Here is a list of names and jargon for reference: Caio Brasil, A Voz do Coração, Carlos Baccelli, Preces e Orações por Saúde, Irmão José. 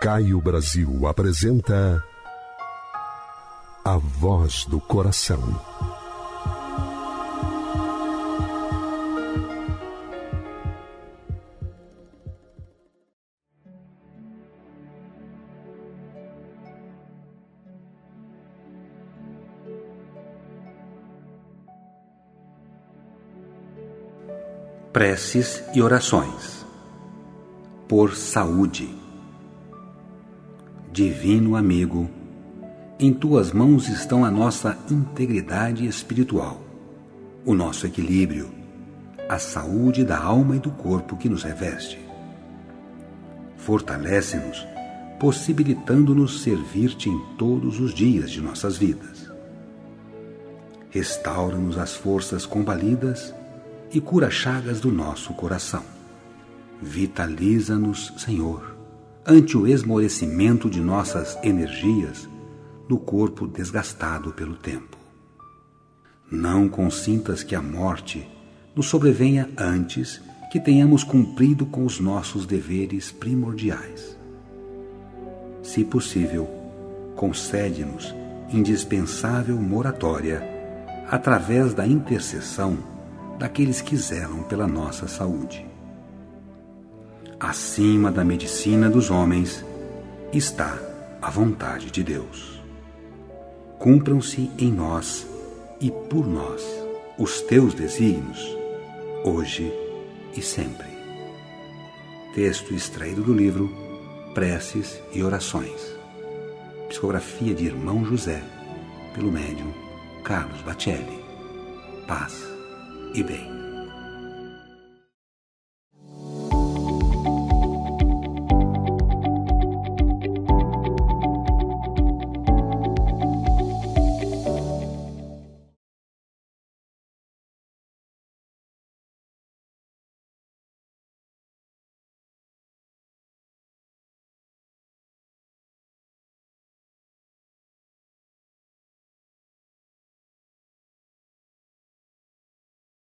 Caio Brasil apresenta A Voz do Coração. Preces e Orações por Saúde. Divino amigo, em tuas mãos estão a nossa integridade espiritual, o nosso equilíbrio, a saúde da alma e do corpo que nos reveste. Fortalece-nos, possibilitando-nos servir-te em todos os dias de nossas vidas. Restaura-nos as forças combalidas e cura chagas do nosso coração. Vitaliza-nos, Senhor, ante o esmorecimento de nossas energias no corpo desgastado pelo tempo. Não consintas que a morte nos sobrevenha antes que tenhamos cumprido com os nossos deveres primordiais. Se possível, concede-nos indispensável moratória através da intercessão daqueles que zelam pela nossa saúde. Acima da medicina dos homens está a vontade de Deus. Cumpram-se em nós e por nós os teus desígnios, hoje e sempre. Texto extraído do livro Preces e Orações, psicografia de Irmão José, pelo médium Carlos Baccelli. Paz e bem.